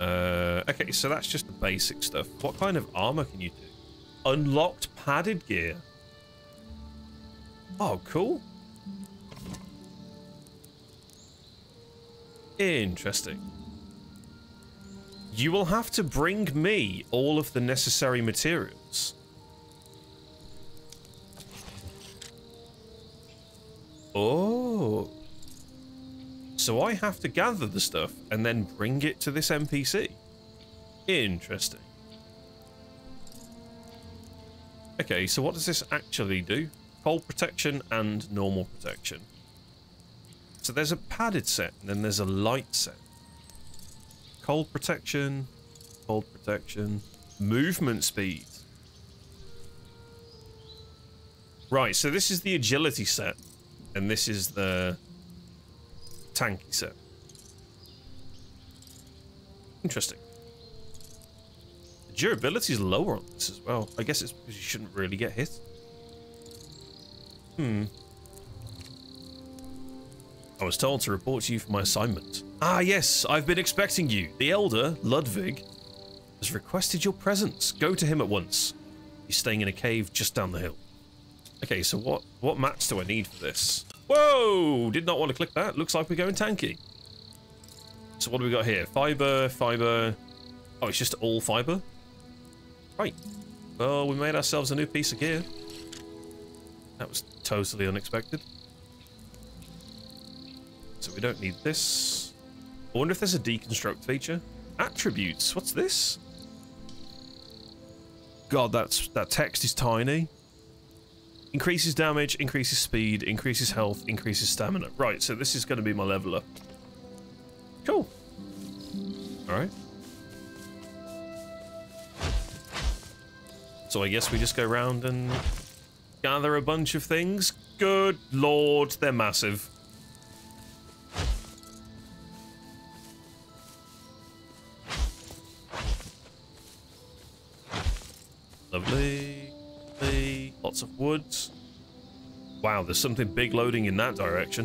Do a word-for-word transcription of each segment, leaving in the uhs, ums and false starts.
Uh, okay, so that's just the basic stuff. What kind of armor can you do? Unlocked padded gear. Oh, cool. Interesting. You will have to bring me all of the necessary materials. Oh. So I have to gather the stuff and then bring it to this N P C. Interesting. Okay, so what does this actually do? Cold protection and normal protection. So there's a padded set, and then there's a light set. Cold protection, cold protection, movement speed. Right, so this is the agility set, and this is the tanky set. Interesting. The durability is lower on this as well. I guess it's because you shouldn't really get hit. Hmm. I was told to report to you for my assignment. Ah, yes, I've been expecting you. The elder, Ludwig, has requested your presence. Go to him at once. He's staying in a cave just down the hill. Okay, so what, what mats do I need for this? Whoa! Did not want to click that. Looks like we're going tanky. So what do we got here? Fiber, fiber. Oh, it's just all fiber? Right. Well, we made ourselves a new piece of gear. That was totally unexpected. So we don't need this. I wonder if there's a deconstruct feature. Attributes. What's this? God, that's, that text is tiny. Increases damage, increases speed, increases health, increases stamina. Right, so this is going to be my leveler. Cool. Alright. So I guess we just go around and gather a bunch of things. Good lord, they're massive. Lovely, lovely, lots of woods. Wow, there's something big loading in that direction.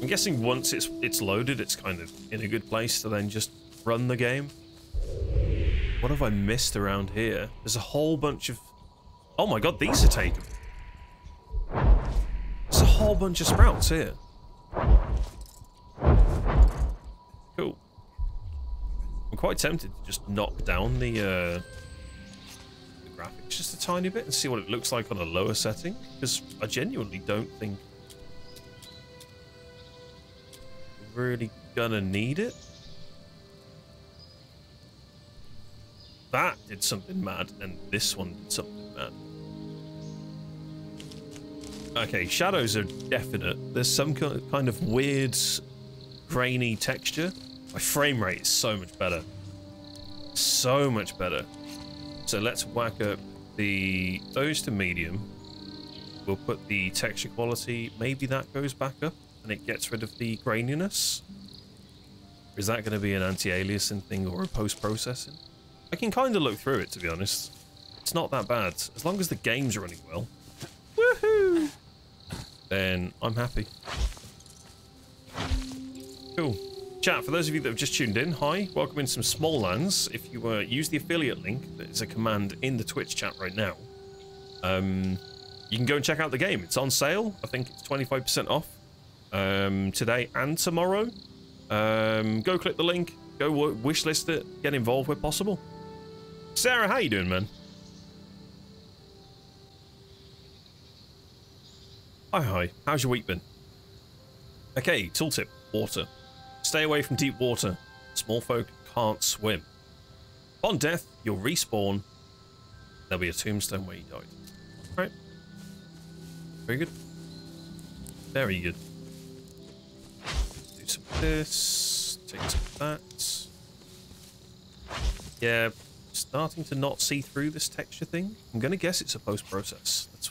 I'm guessing once it's it's loaded, it's kind of in a good place to then just run the game. What have I missed around here? There's a whole bunch of... Oh my god, these are taken. There's a whole bunch of sprouts here. Cool. I'm quite tempted to just knock down the, uh, the graphics just a tiny bit and see what it looks like on a lower setting, because I genuinely don't think I'm really gonna need it. That did something mad, and this one did something mad. Okay, shadows are definite. There's some kind of weird, grainy texture. My frame rate is so much better. So much better. So let's whack up the those to medium. We'll put the texture quality. Maybe that goes back up and it gets rid of the graininess. Is that going to be an anti-aliasing thing or a post-processing? I can kind of look through it, to be honest. It's not that bad. As long as the game's running well. Woohoo! Then I'm happy. Cool. Chat, for those of you that have just tuned in, hi. Welcome in some Smallands. If you uh, use the affiliate link, that is a command in the Twitch chat right now, um, you can go and check out the game. It's on sale. I think it's twenty-five percent off um, today and tomorrow. Um, go click the link. Go wishlist it. Get involved where possible. Sarah, how you doing, man? Hi, hi. How's your week been? Okay, tooltip. Water. Stay away from deep water. Small folk can't swim. Upon death, you'll respawn. There'll be a tombstone where you died. Right. Very good. Very good. Do some of this. Take some of that. Yeah, starting to not see through this texture thing. I'm going to guess it's a post-process. That's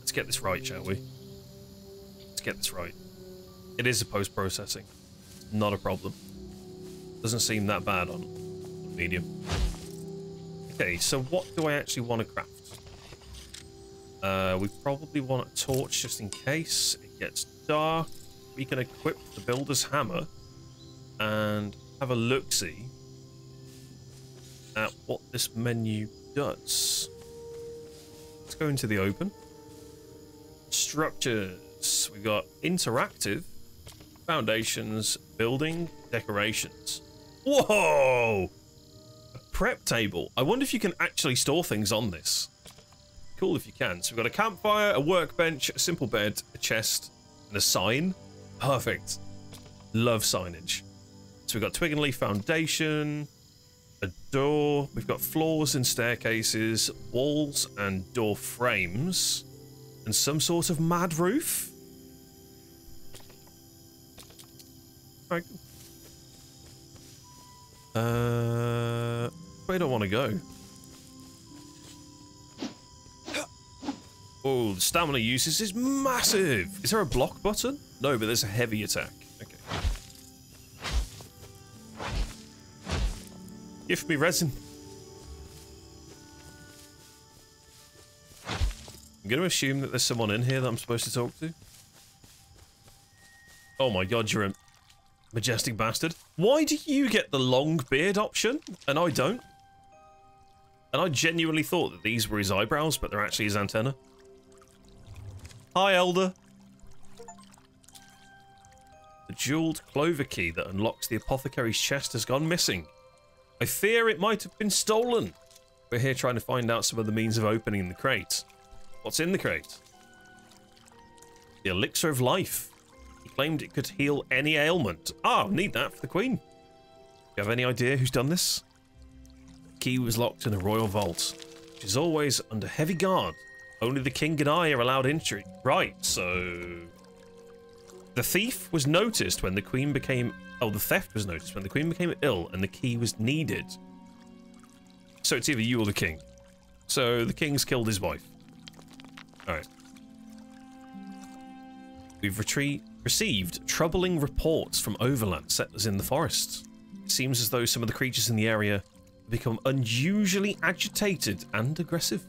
Let's get this right, shall we? Let's get this right. It is a post-processing. Not a problem. Doesn't seem that bad on medium. Okay, so what do I actually want to craft? Uh, we probably want a torch just in case it gets dark. We can equip the builder's hammer and have a look-see at what this menu does. Let's go into the open. Structures. We got interactive, foundations, building, decorations. Whoa! A prep table. I wonder if you can actually store things on this. Cool if you can. So we've got a campfire, a workbench, a simple bed, a chest, and a sign. Perfect. Love signage. So we've got twig and leaf foundation, a door. We've got floors and staircases, walls and door frames, and some sort of mad roof. All right. Uh, where do I want to go? Oh, the stamina uses is massive. Is there a block button? No, but there's a heavy attack. Okay. Give me resin. I'm going to assume that there's someone in here that I'm supposed to talk to. Oh my god, you're a majestic bastard. Why do you get the long beard option and I don't? And I genuinely thought that these were his eyebrows, but they're actually his antenna. Hi, Elder. The jeweled clover key that unlocks the apothecary's chest has gone missing. I fear it might have been stolen. We're here trying to find out some of the means of opening the crate. What's in the crate? The elixir of life. He claimed it could heal any ailment. Ah, oh, need that for the queen. Do you have any idea who's done this? The key was locked in a royal vault, which is always under heavy guard. Only the king and I are allowed entry. Right, so... The thief was noticed when the queen became... Oh, the theft was noticed when the queen became ill and the key was needed. So it's either you or the king. So the king's killed his wife. Alright. We've retrie- received troubling reports from overland settlers in the forests. It seems as though some of the creatures in the area have become unusually agitated and aggressive.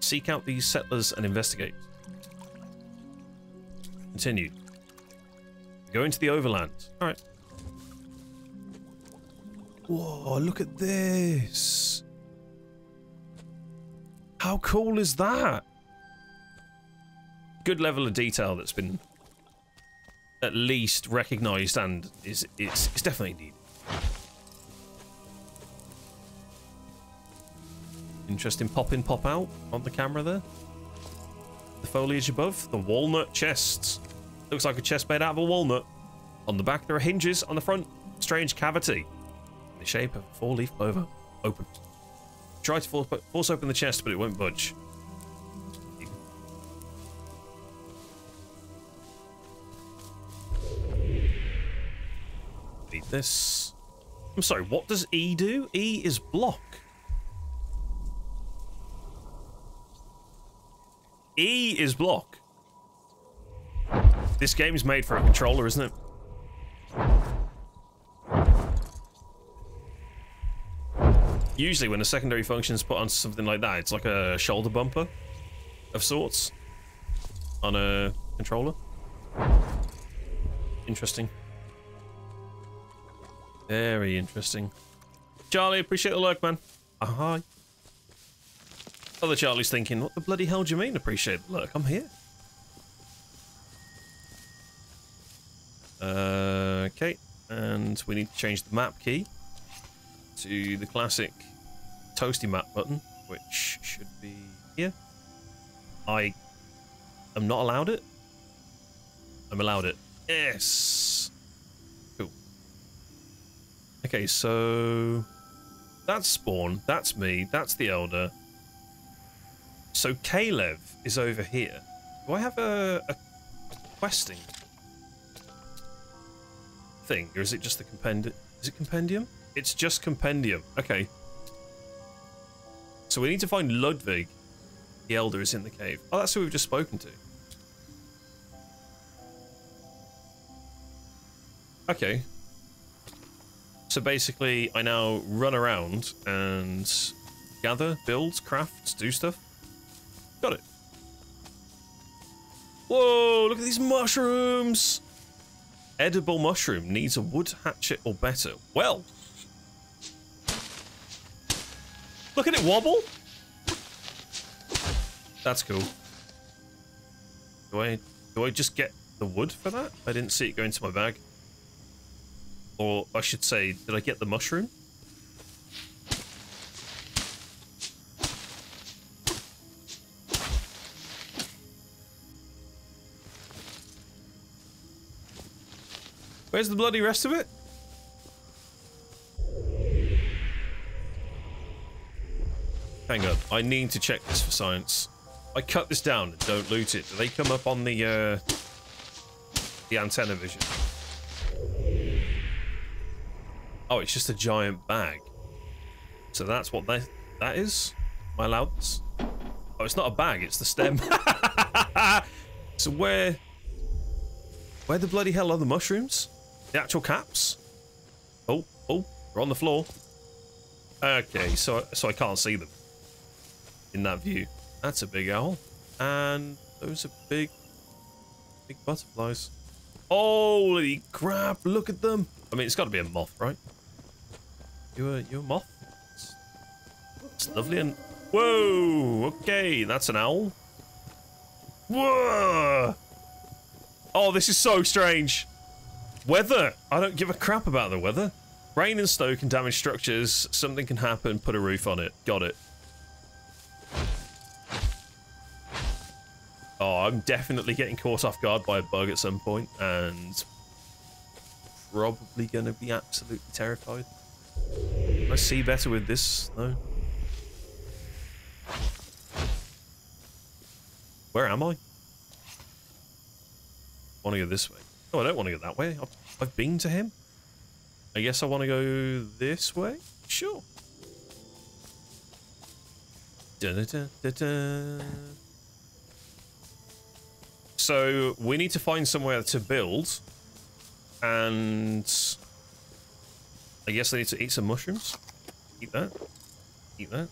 Seek out these settlers and investigate. Continue. Go into the overland. Alright. Whoa, look at this. How cool is that? Good level of detail that's been at least recognised and is it's, it's definitely needed. Interesting pop in, pop out on the camera there. The foliage above, the walnut chests. Looks like a chest made out of a walnut. On the back, there are hinges. On the front, strange cavity in the shape of a four-leaf clover. Open. Try to force, force open the chest, but it won't budge. Need this. I'm sorry, what does E do? E is block. E is block. This game's made for a controller, isn't it? Usually when a secondary function is put onto something like that, it's like a shoulder bumper of sorts on a controller. Interesting. Very interesting. Charlie, appreciate the lurk, man. Hi. Other Charlie's thinking, what the bloody hell do you mean, appreciate it? Look, I'm here. Uh, okay, and we need to change the map key to the classic toasty map button, which should be here. I am not allowed it. I'm allowed it. Yes! Cool. Okay, so that's Spawn, that's me, that's the Elder. So Kalev is over here. Do I have a, a questing thing, or is it just the compendium? Is it compendium? It's just compendium. Okay. So we need to find Ludwig. The Elder is in the cave. Oh, that's who we've just spoken to. Okay. So basically, I now run around and gather, build, craft, do stuff. Got it. Whoa, look at these mushrooms. Edible mushroom needs a wood hatchet or better. Well. Look at it wobble. That's cool. Do I, do I just get the wood for that? I didn't see it go into my bag. Or I should say, did I get the mushroom? Where's the bloody rest of it? Hang on, I need to check this for science. I cut this down and don't loot it. Do they come up on the uh, the antenna vision? Oh, it's just a giant bag. So that's what that that is. Am I allowed this? Oh, it's not a bag. It's the stem. So where, where the bloody hell are the mushrooms? The actual caps? Oh, oh, they're on the floor. Okay, so so I can't see them in that view. That's a big owl, and those are big, big butterflies. Holy crap! Look at them. I mean, it's got to be a moth, right? You a you a moth? It's, it's lovely and whoa. Okay, that's an owl. Whoa! Oh, this is so strange. Weather. I don't give a crap about the weather. Rain and snow can damage structures. Something can happen. Put a roof on it. Got it. Oh, I'm definitely getting caught off guard by a bug at some point, and probably gonna be absolutely terrified. I see better with this, though. Where am I? I want to go this way. No, I don't want to go that way. I've, I've been to him. I guess I want to go this way? Sure. Dun-dun-dun-dun-dun. So we need to find somewhere to build, and I guess I need to eat some mushrooms. Eat that. Eat that.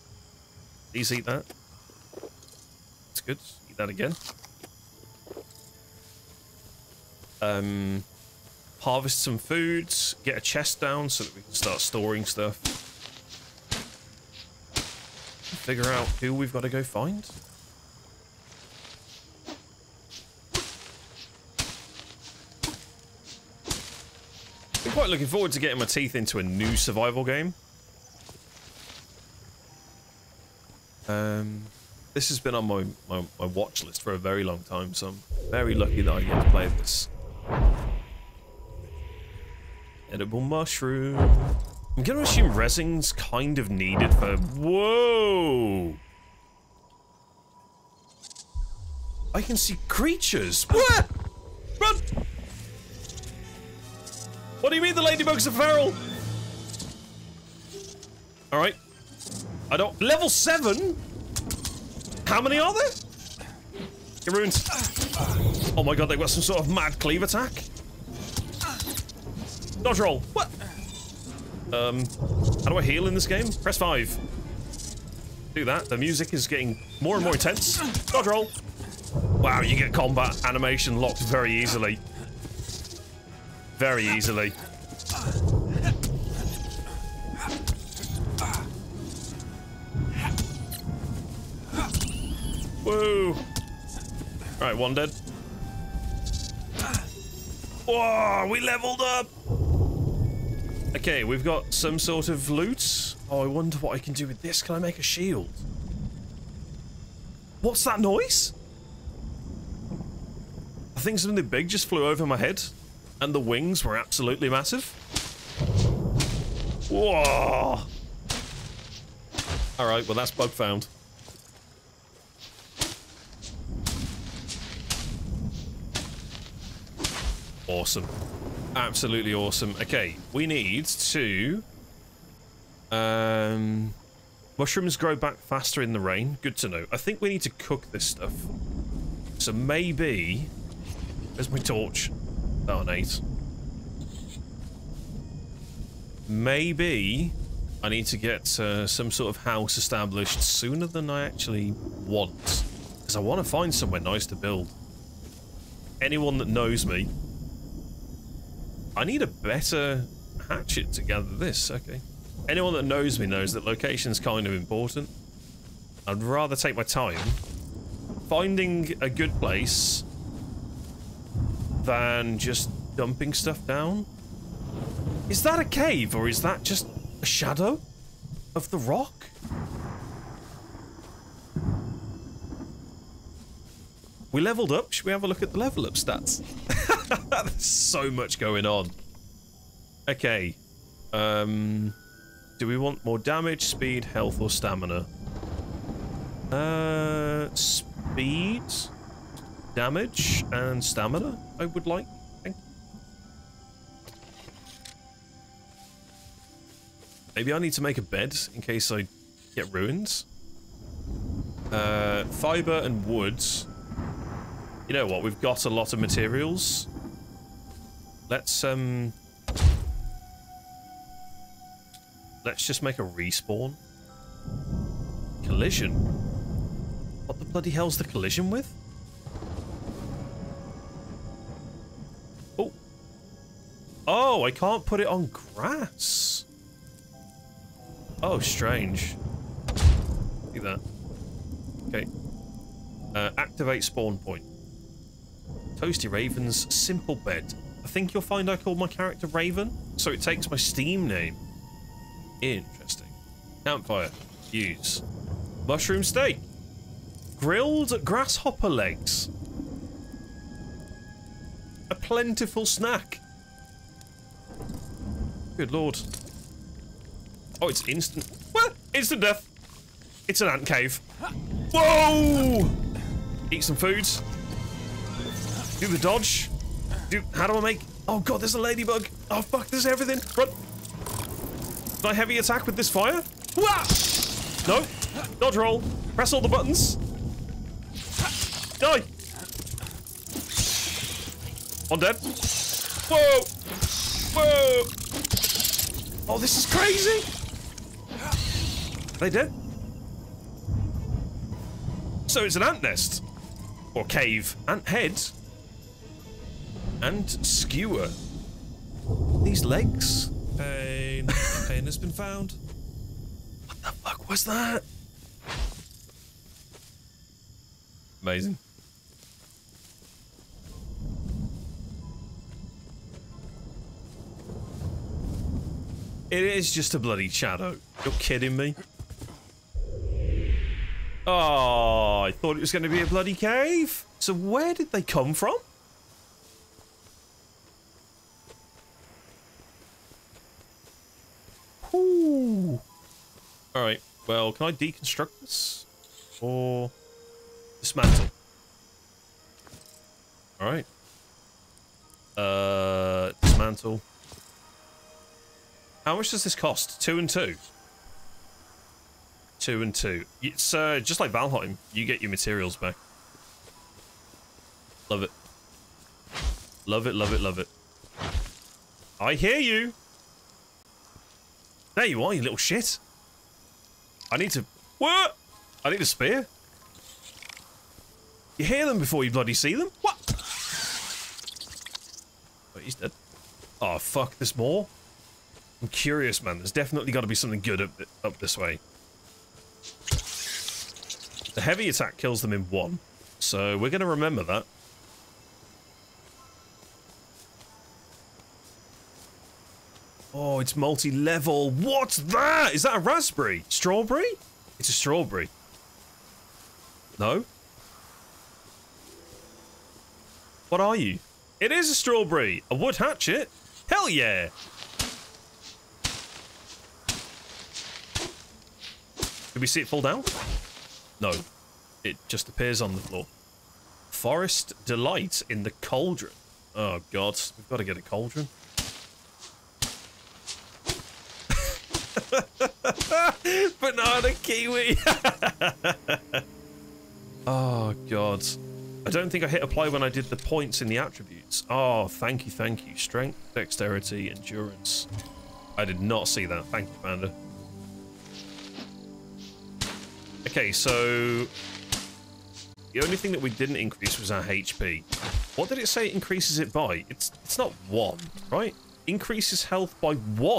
Please eat that. It's good. Eat that again. Um, harvest some foods. Get a chest down so that we can start storing stuff. Figure out who we've got to go find. I'm quite looking forward to getting my teeth into a new survival game. Um, this has been on my, my, my watch list for a very long time, so I'm very lucky that I get to play this. Edible mushroom. I'm going to assume resin's kind of needed for... Whoa! I can see creatures! What? Run! What do you mean the ladybugs are feral? All right. I don't... Level seven? How many are there? You're ruined. Oh my god, they've got some sort of mad cleave attack. Dodge roll. What? Um, how do I heal in this game? Press five. Do that. The music is getting more and more intense. Dodge roll. Wow, you get combat animation locked very easily. Very easily. Whoa! Right, one dead. Whoa, we leveled up! Okay, we've got some sort of loot. Oh, I wonder what I can do with this. Can I make a shield? What's that noise? I think something big just flew over my head. And the wings were absolutely massive. Whoa! Alright, well that's bug found. Awesome. Absolutely awesome. Okay, we need to... Um, mushrooms grow back faster in the rain. Good to know. I think we need to cook this stuff. So maybe... There's my torch. Oh, eight. Maybe I need to get uh, some sort of house established sooner than I actually want, because I want to find somewhere nice to build. Anyone that knows me I need a better hatchet to gather this. Okay. Anyone that knows me knows that location's kind of important. I'd rather take my time finding a good place than just dumping stuff down. Is that a cave, or is that just a shadow of the rock? We leveled up. Should we have a look at the level up stats? There's so much going on. Okay. Um, do we want more damage, speed, health, or stamina? Uh, speed, damage, and stamina I would like. Thank you. Maybe I need to make a bed in case I get ruined. Uh, fiber and wood. You know what? We've got a lot of materials. Let's um. Let's just make a respawn. Collision. What the bloody hell's the collision with? Oh. Oh, I can't put it on grass. Oh, strange. Look at that. Okay. Uh, activate spawn point. Toasty Raven's simple bed. I think you'll find I called my character Raven, so it takes my Steam name. Interesting. Campfire. Use. Mushroom steak. Grilled grasshopper legs. A plentiful snack. Good lord. Oh, it's instant. Well, instant death. It's an ant cave. Whoa! Eat some food. Do the dodge. Do, how do I make... Oh god, there's a ladybug. Oh fuck, there's everything. Run. Can I heavy attack with this fire? Wah! No. Dodge roll. Press all the buttons. Die. One dead. Whoa. Whoa. Oh, this is crazy. Are they dead? So it's an ant nest. Or cave. Ant head. And skewer. These legs. Pain. Pain has been found. What the fuck was that? Amazing. It is just a bloody shadow. You're kidding me. Oh, I thought it was going to be a bloody cave. So where did they come from? Ooh. All right. Well, can I deconstruct this or dismantle? All right. Uh, dismantle. How much does this cost? Two and two. Two and two. It's uh, just like Valheim. You get your materials back. Love it. Love it. Love it. Love it. I hear you. There you are, you little shit. I need to... What? I need a spear. You hear them before you bloody see them? What? Oh, he's dead. Oh, fuck. There's more? I'm curious, man. There's definitely got to be something good up, up this way. The heavy attack kills them in one. So we're going to remember that. Oh, it's multi-level. What's that? Is that a raspberry? Strawberry? It's a strawberry. No? What are you? It is a strawberry. A wood hatchet? Hell yeah. Did we see it fall down? No. It just appears on the floor. Forest delight in the cauldron. Oh, God. We've got to get a cauldron. Banana kiwi. Oh god, I don't think I hit apply when I did the points in the attributes. Oh, thank you, thank you. Strength, dexterity, endurance. I did not see that. Thank you, Panda. Okay, so the only thing that we didn't increase was our H P. What did it say it increases it by? It's it's not one, right? Increases health by one.